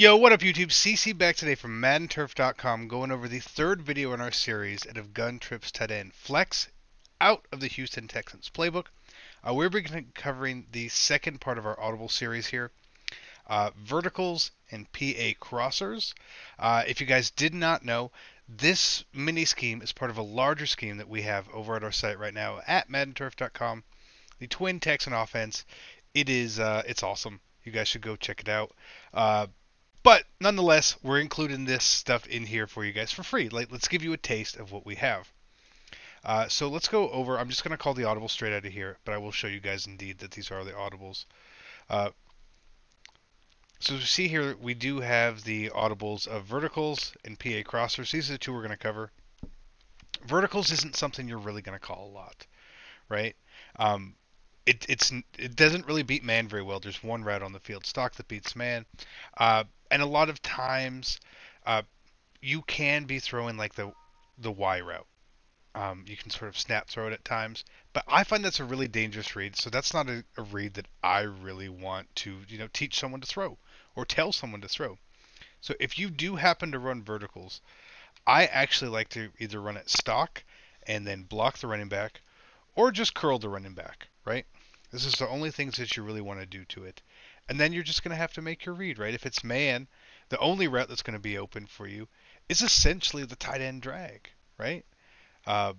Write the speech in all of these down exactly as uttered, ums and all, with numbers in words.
Yo, what up YouTube? C C back today from Madden Turf dot com going over the third video in our series out of Gun Trips Tight End Flex out of the Houston Texans playbook. Uh, we're covering the second part of our Audible series here, uh, verticals and P A Crossers. Uh, if you guys did not know, this mini scheme is part of a larger scheme that we have over at our site right now at Madden Turf dot com, the Twin Texan offense. It is, uh, it's awesome. You guys should go check it out. Uh, But nonetheless, we're including this stuff in here for you guys for free. Like, let's give you a taste of what we have. Uh, so let's go over. I'm just going to call the audible straight out of here, but I will show you guys indeed that these are the audibles. Uh, so as you see here, we do have the audibles of verticals and P A crossers. These are the two we're going to cover. Verticals isn't something you're really going to call a lot, right? Um, it, it's, it doesn't really beat man very well. There's one route on the field stock that beats man. Uh, And a lot of times, uh, you can be throwing like the the Y route. Um, you can sort of snap throw it at times, but I find that's a really dangerous read. So that's not a, a read that I really want to, you know, teach someone to throw or tell someone to throw. So if you do happen to run verticals, I actually like to either run it stock and then block the running back, or just curl the running back. Right? This is the only things that you really want to do to it. And then you're just going to have to make your read, right? If it's man, the only route that's going to be open for you is essentially the tight end drag, right? Uh,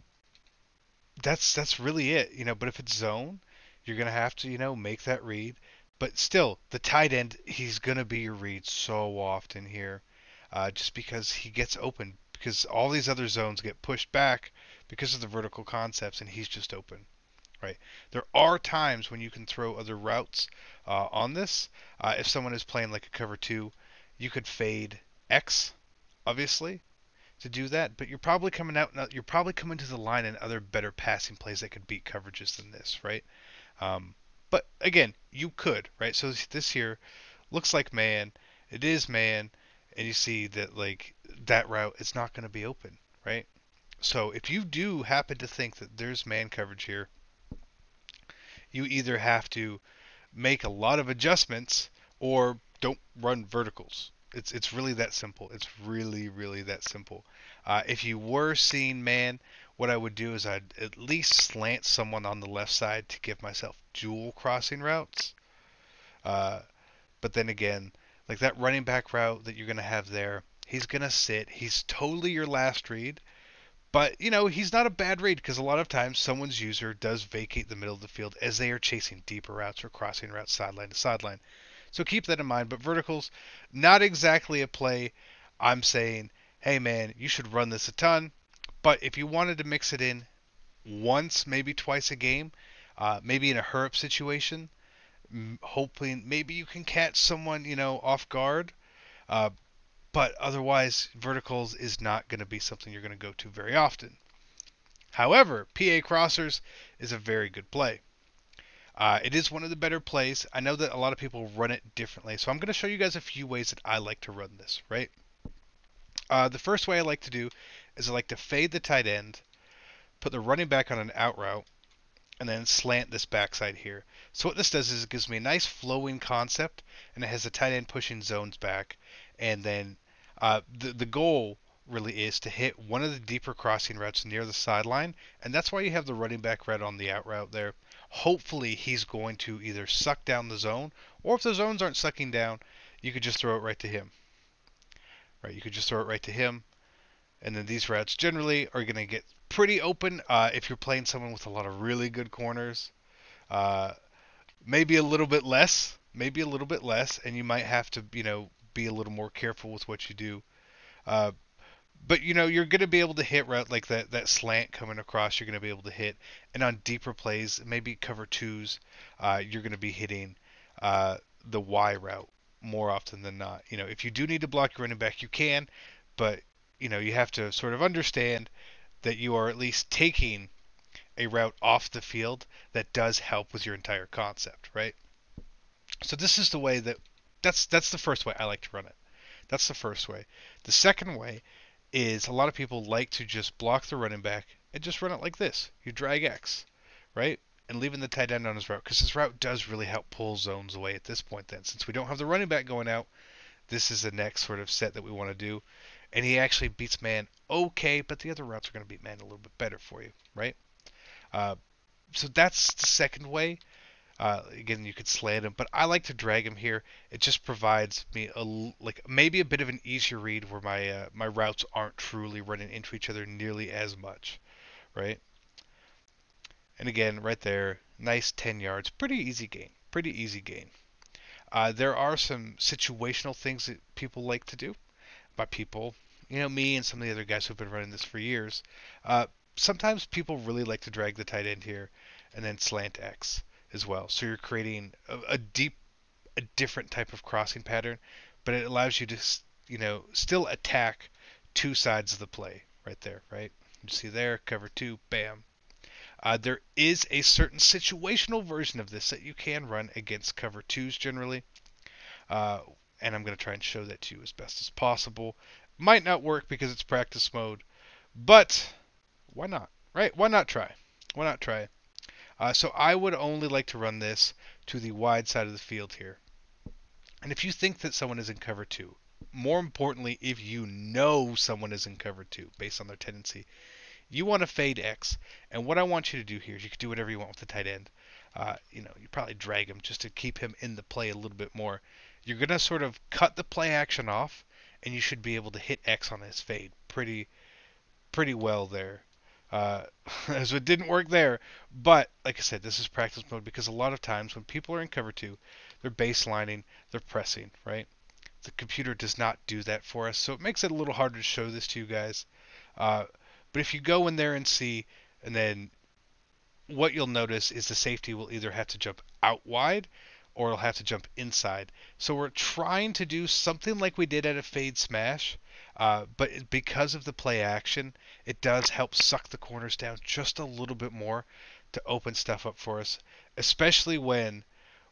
that's that's really it, you know. But if it's zone, you're going to have to, you know, make that read. But still, the tight end, he's going to be your read so often here, uh, just because he gets open, because all these other zones get pushed back because of the vertical concepts, and he's just open. Right. There are times when you can throw other routes uh, on this. Uh, if someone is playing like a cover two, you could fade X, obviously, to do that. But you're probably coming out. You're probably coming to the line in other better passing plays that could beat coverages than this, right? Um, but again, you could, right? So this here looks like man. It is man, and you see that like that route is not going to be open, right? So if you do happen to think that there's man coverage here, you either have to make a lot of adjustments or don't run verticals. It's it's really that simple. It's really, really that simple. Uh, if you were seeing man, what I would do is I'd at least slant someone on the left side to give myself dual crossing routes. Uh, but then again, like that running back route that you're going to have there, he's going to sit. He's totally your last read. But, you know, he's not a bad read because a lot of times someone's user does vacate the middle of the field as they are chasing deeper routes or crossing routes sideline to sideline. So keep that in mind. But verticals, not exactly a play I'm saying, hey, man, you should run this a ton. But if you wanted to mix it in once, maybe twice a game, uh, maybe in a hurry-up situation, hoping maybe you can catch someone, you know, off guard. Uh, But otherwise, verticals is not going to be something you're going to go to very often. However, P A Crossers is a very good play. Uh, it is one of the better plays. I know that a lot of people run it differently, so I'm going to show you guys a few ways that I like to run this, right? Uh, the first way I like to do is I like to fade the tight end, put the running back on an out route, and then slant this backside here. So what this does is it gives me a nice flowing concept, and it has the tight end pushing zones back. And then uh, the, the goal really is to hit one of the deeper crossing routes near the sideline. And that's why you have the running back route on the out route there. Hopefully he's going to either suck down the zone, or if the zones aren't sucking down, you could just throw it right to him. Right, you could just throw it right to him. And then these routes generally are going to get pretty open uh, if you're playing someone with a lot of really good corners. Uh, maybe a little bit less, maybe a little bit less, and you might have to, you know, be a little more careful with what you do. Uh, but, you know, you're going to be able to hit route like that, that slant coming across, you're going to be able to hit. And on deeper plays, maybe cover twos, uh, you're going to be hitting uh, the Y route more often than not. You know, if you do need to block your running back, you can, but, you know, you have to sort of understand that you are at least taking a route off the field that does help with your entire concept, right? So this is the way that, that's that's the first way I like to run it. That's the first way. The second way is a lot of people like to just block the running back and just run it like this. You drag X, right? And leaving the tight end on his route, because his route does really help pull zones away at this point then. Since we don't have the running back going out, this is the next sort of set that we want to do. And he actually beats man okay, but the other routes are going to beat man a little bit better for you, right? Uh, so that's the second way. Uh, again, you could slant him, but I like to drag him here. It just provides me a, like maybe a bit of an easier read where my uh, my routes aren't truly running into each other nearly as much, right? And again, right there, nice ten yards, pretty easy gain, pretty easy gain. Uh, there are some situational things that people like to do. By people, you know, me and some of the other guys who've been running this for years. Uh, sometimes people really like to drag the tight end here and then slant X as well. So you're creating a, a deep, a different type of crossing pattern, but it allows you to, you know, still attack two sides of the play right there, right? You see there, cover two, bam. Uh, there is a certain situational version of this that you can run against cover twos generally. Uh, and I'm going to try and show that to you as best as possible. Might not work because it's practice mode, but why not, right? Why not try? Why not try? Uh, so I would only like to run this to the wide side of the field here. And if you think that someone is in cover two, more importantly, if you know someone is in cover two based on their tendency, you want to fade X. And what I want you to do here is you can do whatever you want with the tight end. Uh, you know, you probably drag him just to keep him in the play a little bit more. You're going to sort of cut the play action off, and you should be able to hit X on his fade pretty pretty well there. Uh, so it didn't work there, but like I said, this is practice mode because a lot of times when people are in cover two, they're baselining, they're pressing, right? The computer does not do that for us, so it makes it a little harder to show this to you guys. Uh, but if you go in there and see, and then what you'll notice is the safety will either have to jump out wide, or it'll have to jump inside. So we're trying to do something like we did at a fade smash, uh, but because of the play action, it does help suck the corners down just a little bit more to open stuff up for us, especially when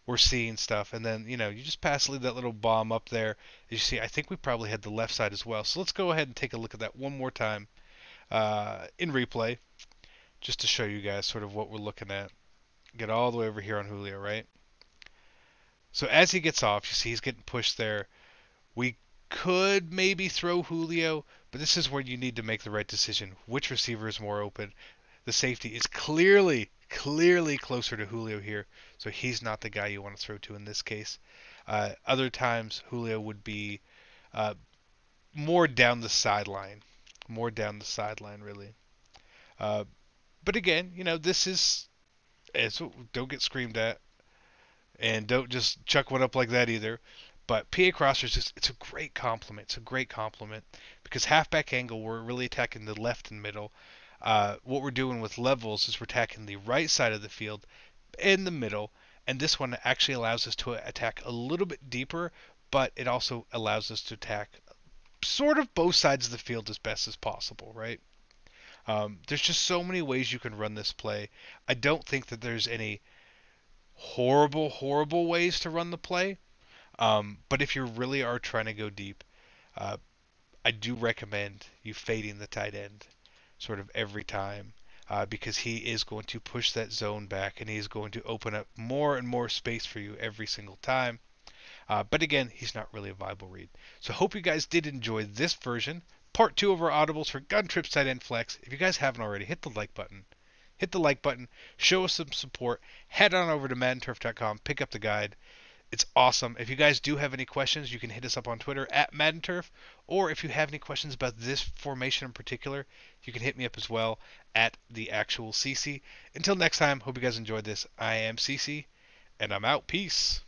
we're seeing stuff. And then, you know, you just pass leave that little bomb up there. You see, I think we probably had the left side as well. So let's go ahead and take a look at that one more time uh, in replay, just to show you guys sort of what we're looking at. Get all the way over here on Julio, right? So as he gets off, you see he's getting pushed there. We could maybe throw Julio, but this is where you need to make the right decision. Which receiver is more open? The safety is clearly, clearly closer to Julio here, so he's not the guy you want to throw to in this case. Uh, other times, Julio would be uh, more down the sideline, more down the sideline, really. Uh, but again, you know, this is, it's, don't get screamed at. And don't just chuck one up like that either. But P A Crossers, just, it's a great compliment. It's a great compliment. Because halfback angle, we're really attacking the left and middle. Uh, what we're doing with levels is we're attacking the right side of the field and the middle. And this one actually allows us to attack a little bit deeper. But it also allows us to attack sort of both sides of the field as best as possible, right? Um, there's just so many ways you can run this play. I don't think that there's any horrible, horrible ways to run the play. Um, but if you really are trying to go deep, uh, I do recommend you fading the tight end sort of every time uh, because he is going to push that zone back and he is going to open up more and more space for you every single time. Uh, but again, he's not really a viable read. So hope you guys did enjoy this version, part two of our audibles for Gun Trips Tight End Flex. If you guys haven't already, hit the like button. Hit the like button, show us some support, head on over to Madden Turf dot com, pick up the guide. It's awesome. If you guys do have any questions, you can hit us up on Twitter at MaddenTurf, or if you have any questions about this formation in particular, you can hit me up as well at the actual C C. Until next time, hope you guys enjoyed this. I am C C, and I'm out. Peace.